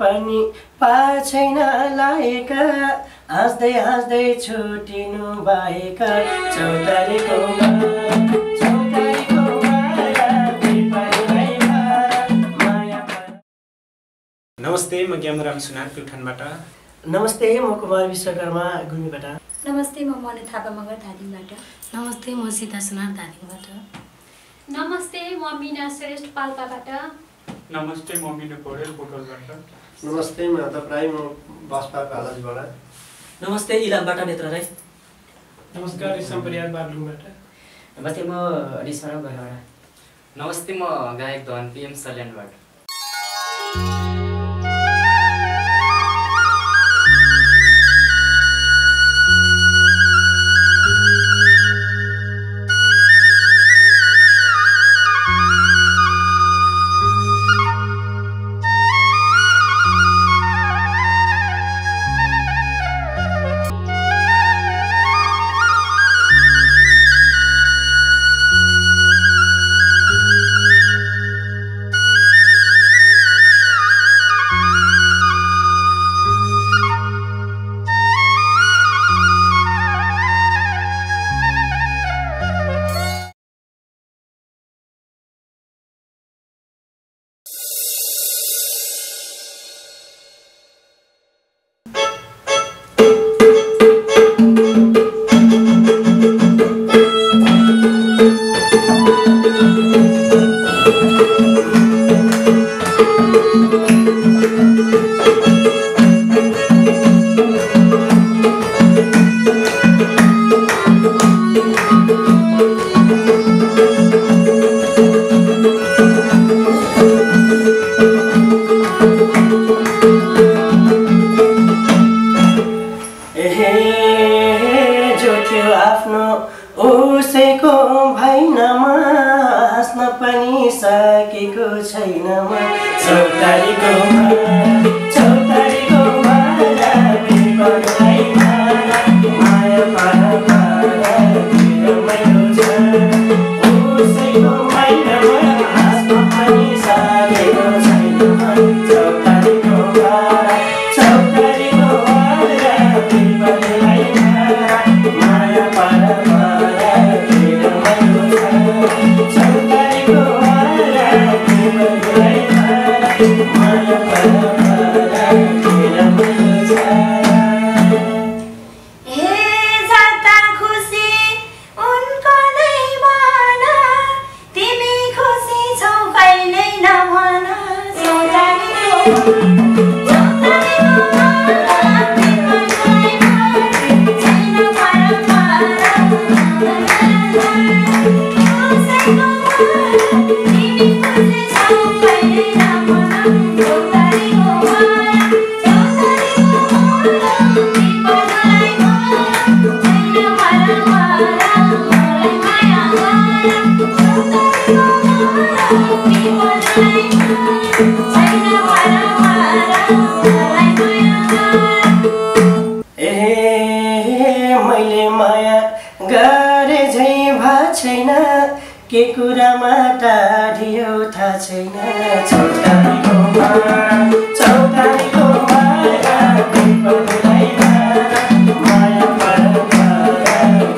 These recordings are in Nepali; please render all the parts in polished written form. पनि पाछैन लायका हाँस्दै हाँस्दै छुटिनु भएका चौतारीको नमस्ते म ग्यामुराम सुनार प्युठानबाट नमस्ते म कुमार विश्वकर्मा गुल्मीबाट नमस्ते म मने थापा मगर धादिङबाट नमस्ते म सीता सुनार धादिङबाट नमस्ते म मीना श्रेष्ठ पाल्पाबाट नमस्ते म मिनु पौडेल पोटलबाट नमस्ते म दपराई म बसपा कालेजबाट नमस्ते इलामबाट नेत्र राई नमस्कार रिसम परियार बागलुङबाट नमस्ते म रिसम गहबाट नमस्ते म गायक धन पीएम सल्यानबाट Chau tari go mara, people like mara, maya para para.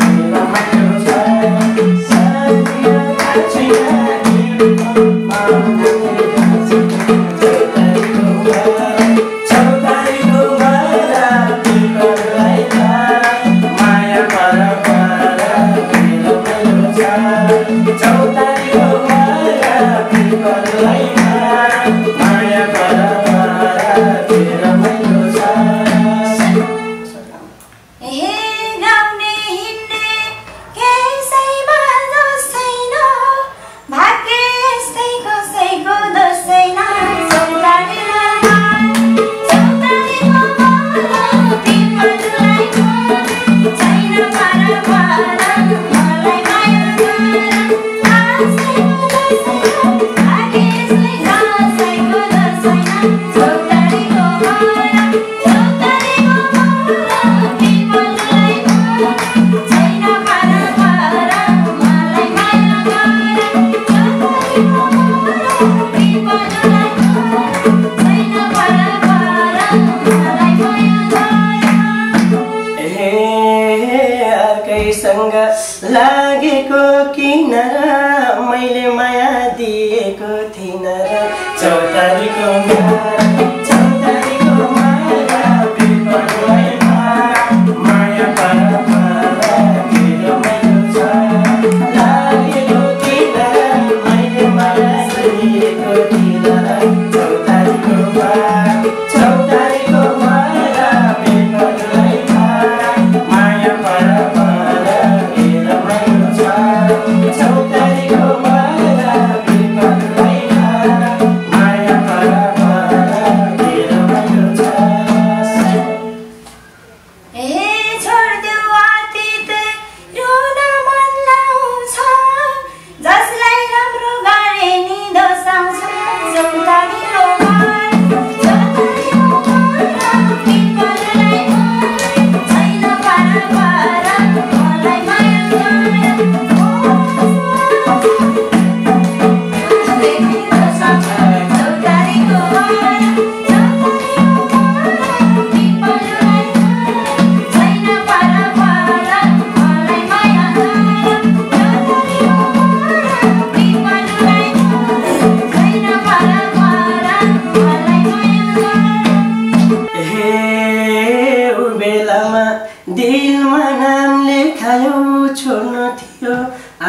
लागेको किन र मैले माया दिएको थिन र चौतारीको माया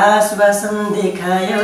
आश्वासन देखायो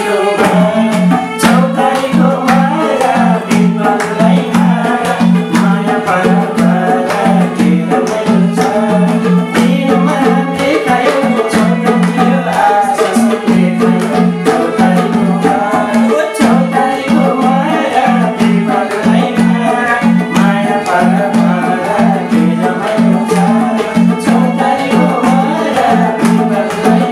माया बिपललाई माया माया पारा पारा तेरो माया तेरो माया देखायो चौतारीको आश्वासन देखायो चौतारीको माया बिपललाई माया माया पारा पारा तेरो माया चौतारीको माया बिपललाई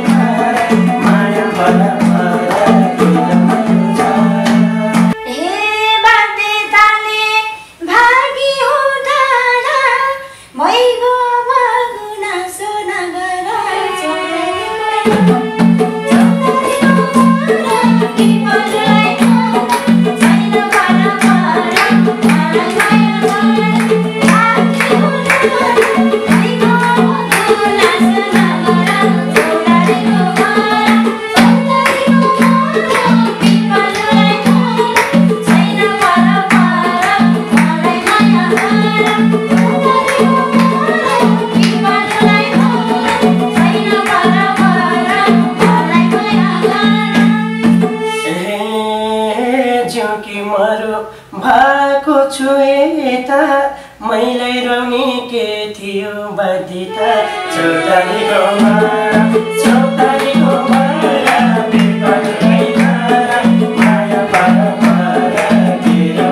मैले रमी के थियो बाध्यता चौतारीको माया चौतारीको माया बिपललाई माया पारा पारा तेरो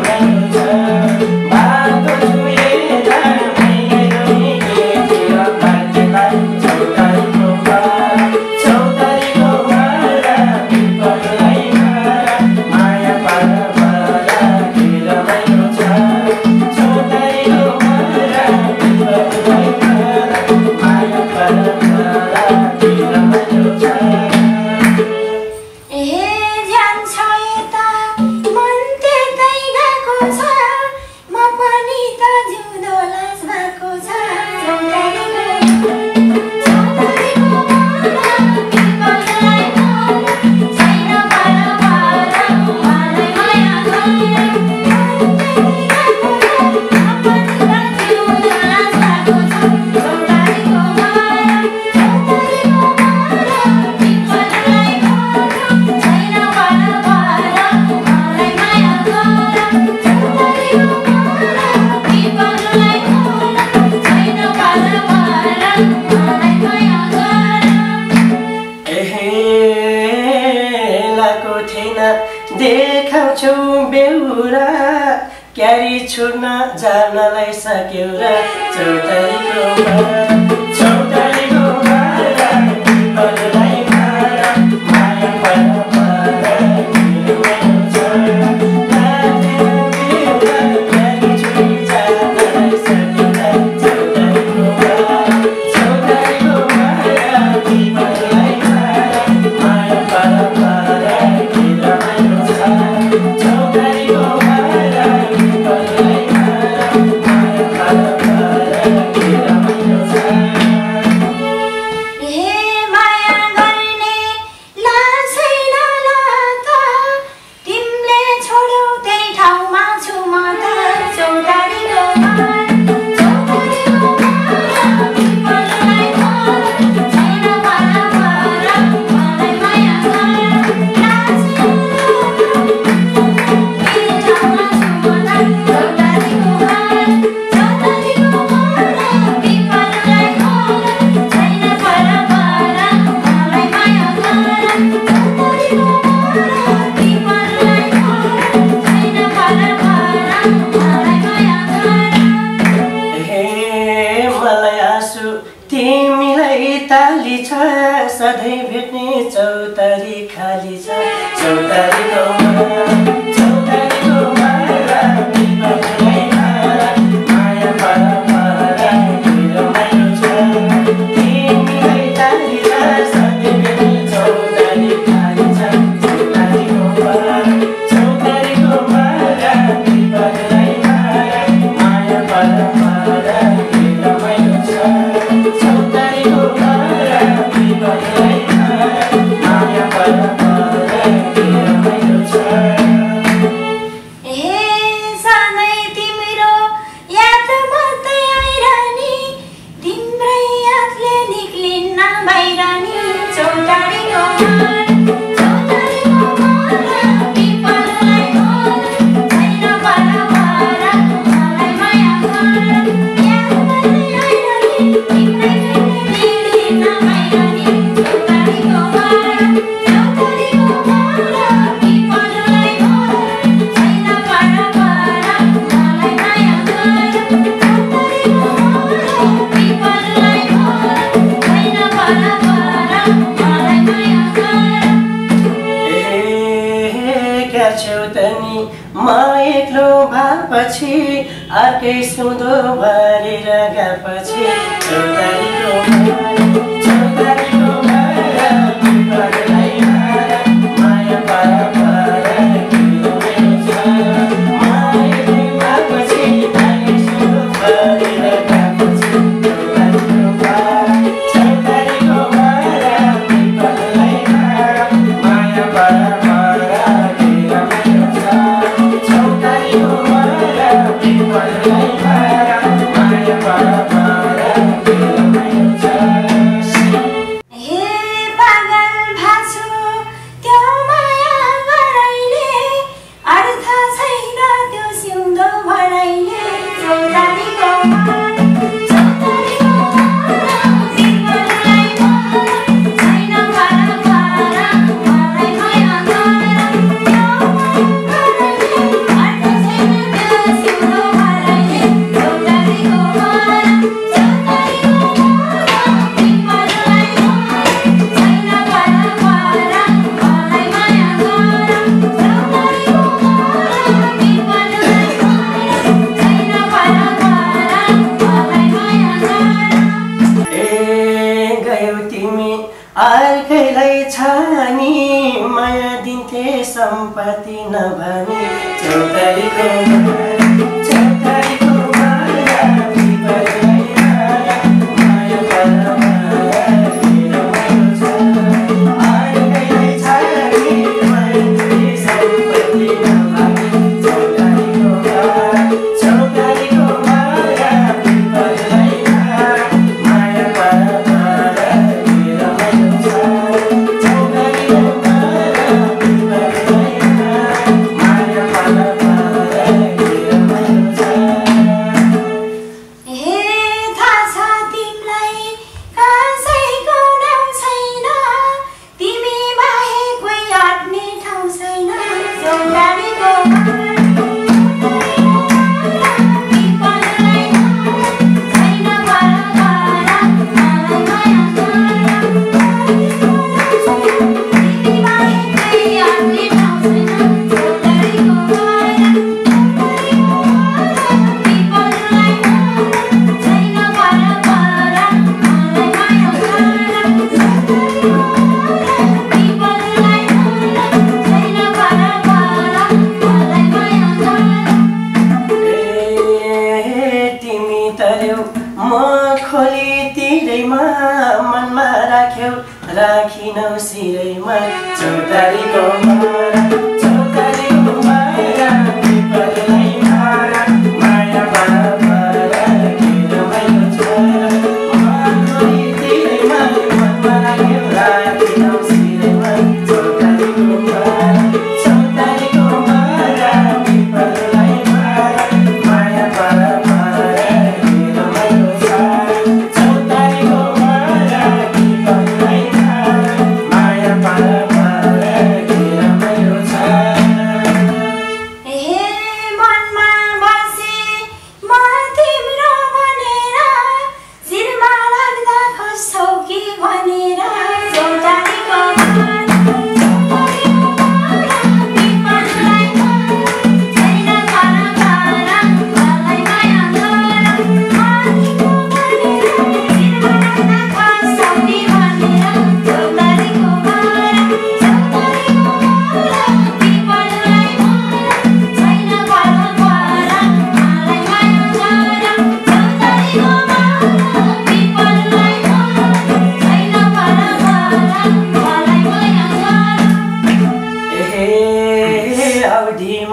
क्यारी छोड्न जानलाई सक्यौ र चौतारीको माया बिपललाई सधैँ भेट्ने चौतारी खाली छ चौतारीको माया चौतारीको माया तिमीलाई माया माया माया माया मेरो माया छ तिमीलाई तारी छ सधैँ भेट्ने चौतारी खाली छ चौतारीको माया तिमीलाई माया माया माया माया मेरो माया छ चौतारीको माया पछि आर्कै सुन्दो भरेर गएपछि चौतारीको माया तिमीलाई माया माया माया संपत्ति नभनी चौतारीको माया तिमीलाई माया माया माया मेरो माया छ आर्कै छानी मैले संपत्ति नभनी चौतारीको माया तिमीलाई माया माया माया मेरो माया छ चौतारीको माया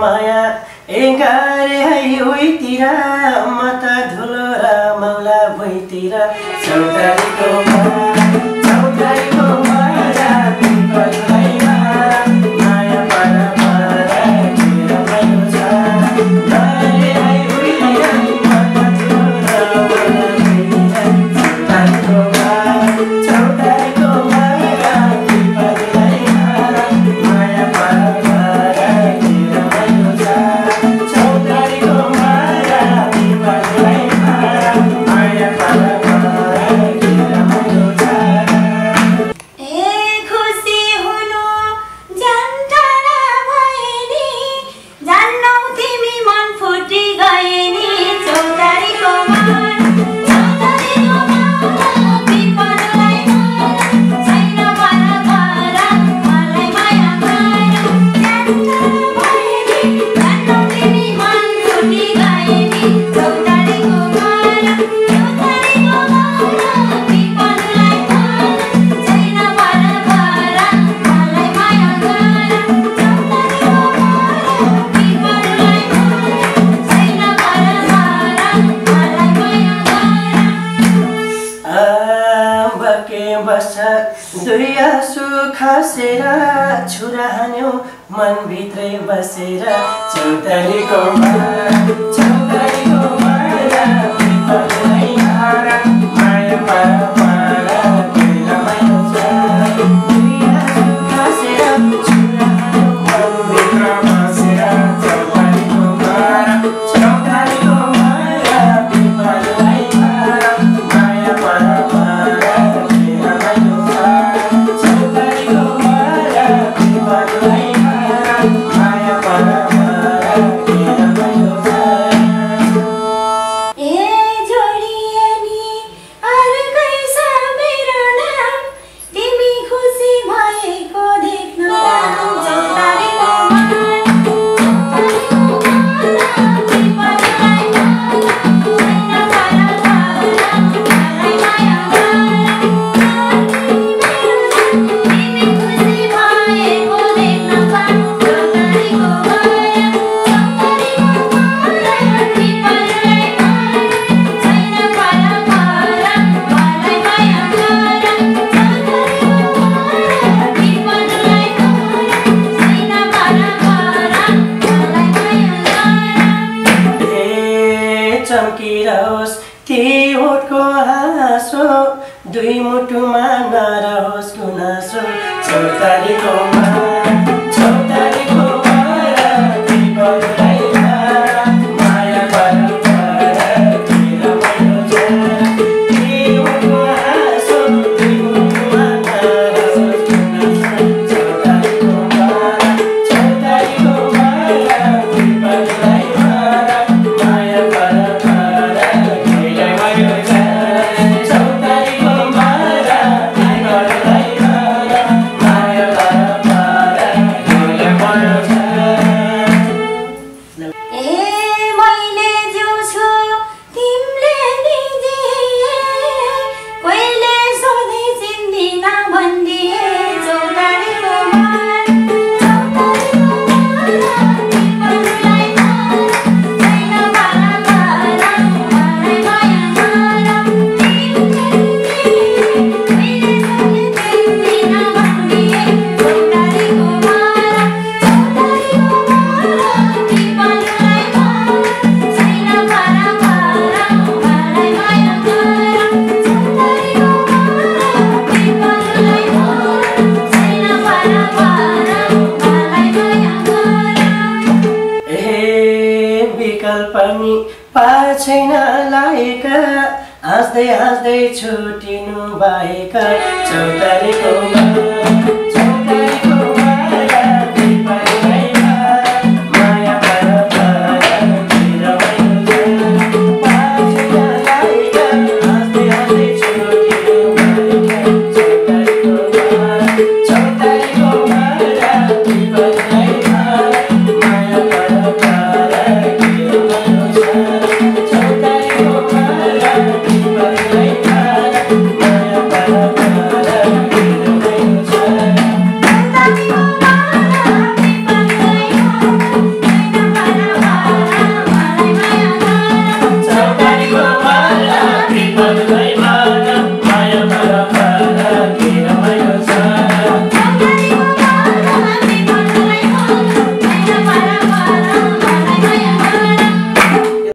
maya engare hai oi tira mata dhulora maula boi tira saudari ko Surya sukhasera churahanyo man bhitre basera chautari ko mara chautari ko mara pipadai hara maya mara mara tera maya chara surya sukhasera churahanyo man bhitre basera chautari ko mara chautari ko mara pipadai hara maya mara mara Dui mutu manara os gunaso, chautari ko mara, chautari ko mara, pipadai hara, maya mara mara, tera maya chara, dui mutu haso, dui mutu manara os gunaso, chautari ko mara, chautari ko mara, pipadai hara, maya mara mara, tera maya chara. As they as they chutinu baika chautari ko.